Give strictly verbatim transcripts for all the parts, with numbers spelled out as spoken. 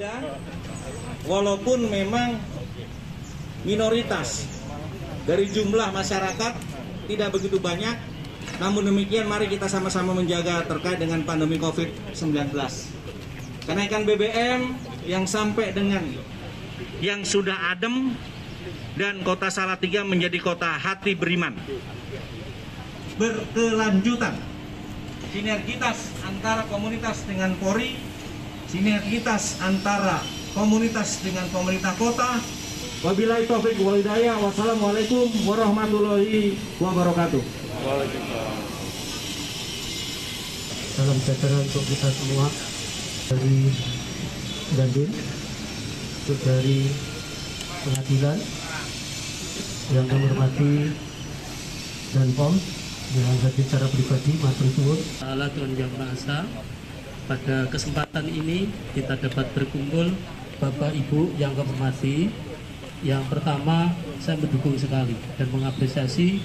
Salatiga, walaupun memang minoritas dari jumlah masyarakat tidak begitu banyak, namun demikian mari kita sama-sama menjaga terkait dengan pandemi covid sembilan belas. Kenaikan B B M yang sampai dengan yang sudah adem dan kota Salatiga menjadi kota hati beriman. Berkelanjutan, sinergitas antara komunitas dengan Polri, sinergitas antara komunitas dengan pemerintah kota. Wabillahi taufik wal hidayah. Wassalamualaikum warahmatullahi wabarakatuh. Salam sejahtera untuk kita semua dari Dandim, dari pengadilan yang kami hormati dan P O M yang secara pribadi Mas Rusuhun. Salatun jamaah asa. Pada kesempatan ini kita dapat berkumpul Bapak Ibu yang kami hormati. Yang pertama, saya mendukung sekali dan mengapresiasi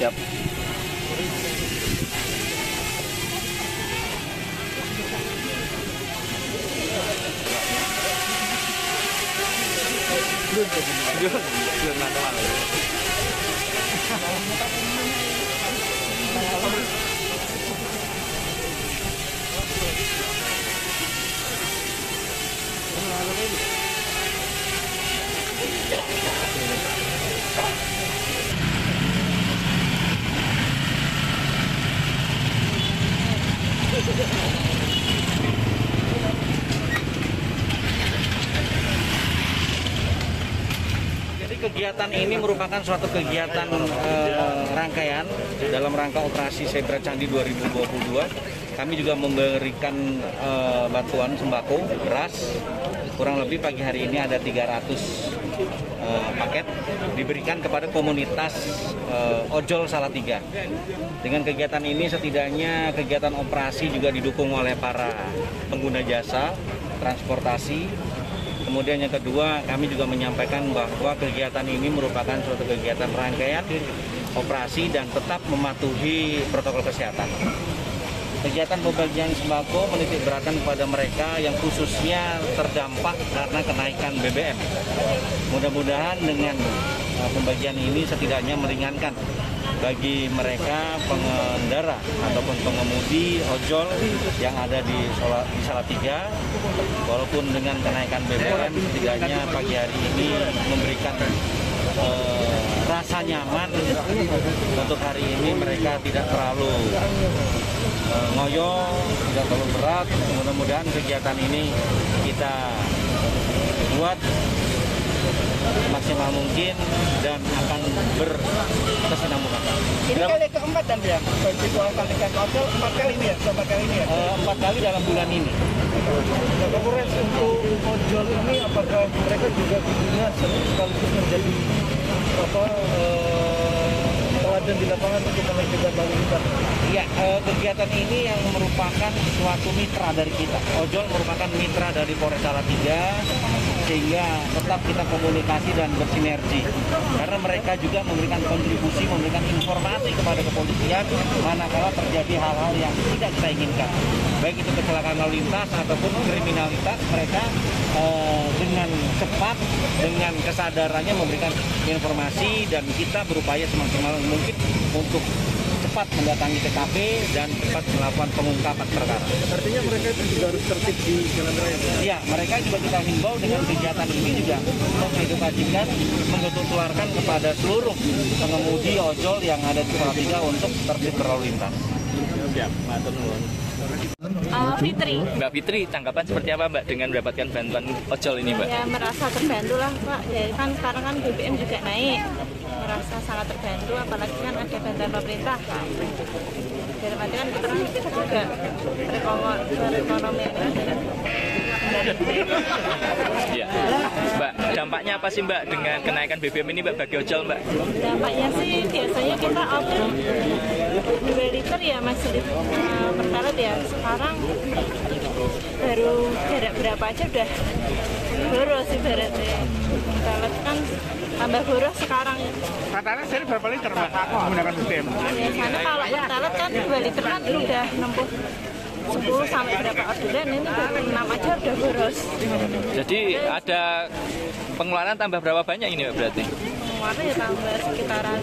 Siap. Jadi kegiatan ini merupakan suatu kegiatan eh, rangkaian dalam rangka Operasi Zebra Candi dua ribu dua puluh dua. Kami juga memberikan eh, bantuan sembako, beras. Kurang lebih pagi hari ini ada tiga ratus eh, paket diberikan kepada komunitas eh, Ojol Salatiga. Dengan kegiatan ini setidaknya kegiatan operasi juga didukung oleh para pengguna jasa transportasi. Kemudian yang kedua, kami juga menyampaikan bahwa kegiatan ini merupakan suatu kegiatan rangkaian operasi dan tetap mematuhi protokol kesehatan. Kegiatan pembagian sembako menitik beratkan kepada mereka yang khususnya terdampak karena kenaikan B B M. Mudah-mudahan dengan pembagian ini setidaknya meringankan bagi mereka pengendara ataupun pengemudi ojol yang ada di Salatiga. Walaupun dengan kenaikan B B M, setidaknya pagi hari ini memberikan eh, rasa nyaman untuk hari ini. Mereka tidak terlalu ngoyo, tidak terlalu berat. Mudah-mudahan kegiatan ini kita buat maksimal mungkin dan akan berkesinambungan. Ini kali keempat dan berapa? Empat kali ini ya, empat kali ini ya. Empat kali dalam bulan ini. Kepres untuk ojol ini, apakah mereka juga punya sekaligus menjadi apa? Dan di lapangan untuk melakukan bantuan. Iya, kegiatan ini yang merupakan suatu mitra dari kita. Ojol merupakan mitra dari Polres Salatiga, sehingga tetap kita komunikasi dan bersinergi. Karena mereka juga memberikan kontribusi, memberikan informasi kepada kepolisian manakala terjadi hal-hal yang tidak kita inginkan. Baik itu kecelakaan lalu lintas ataupun kriminalitas, mereka eh, dengan cepat, dengan kesadarannya memberikan informasi dan kita berupaya semaksimal mungkin untuk cepat mendatangi T K P dan cepat melakukan pengungkapan perkara. Artinya mereka juga harus tertib di jalan raya. Iya, mereka juga kita himbau dengan kegiatan ini juga mengedukasikan, mengetularkan kepada seluruh pengemudi ojol yang ada di Salatiga untuk tertib berlalu lintas. Siap, matur nuwun. Uh, Fitri. Mbak Fitri, tanggapan seperti apa Mbak dengan mendapatkan bantuan ojol ini Mbak? Ya, merasa terbantu lah Pak, ya, kan sekarang kan B B M juga naik, merasa sangat terbantu, apalagi kan ada bantuan pemerintah kan. Dari mana kan kita juga perekonomian. Iya. Mbak, dampaknya apa sih Mbak dengan kenaikan B B M ini Mbak bagi ojol Mbak? Dampaknya sih biasanya kita order dua liter ya Mas Lid uh, pertalite ya. Sekarang baru jarak berapa aja udah boros ibaratnya. Pertalite kan tambah boros sekarang. Pertalite seri berapa liter Mbak menggunakan B B M? Biasanya kalau pertalite kan dua liter kan udah enam puluh. sepuluh sampai berapa orderan ini dari enam aja udah boros. Jadi ada pengeluaran tambah berapa banyak ini Mbak berarti? Pengeluaran ya tambah sekitaran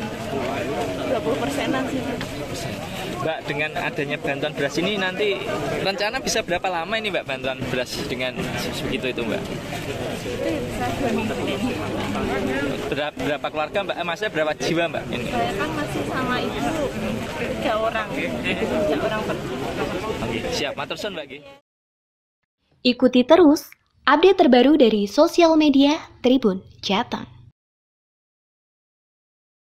dua puluh persenan sih. Mbak, dengan adanya bantuan beras ini nanti rencana bisa berapa lama ini Mbak bantuan beras dengan segitu itu Mbak? Berapa, berapa keluarga Mbak? Maksudnya berapa jiwa Mbak? Ini? Saya kan masih sama ibu tiga orang, tiga orang per. Siap, matur suwun Mbak. Ikuti terus update terbaru dari sosial media Tribun Jateng.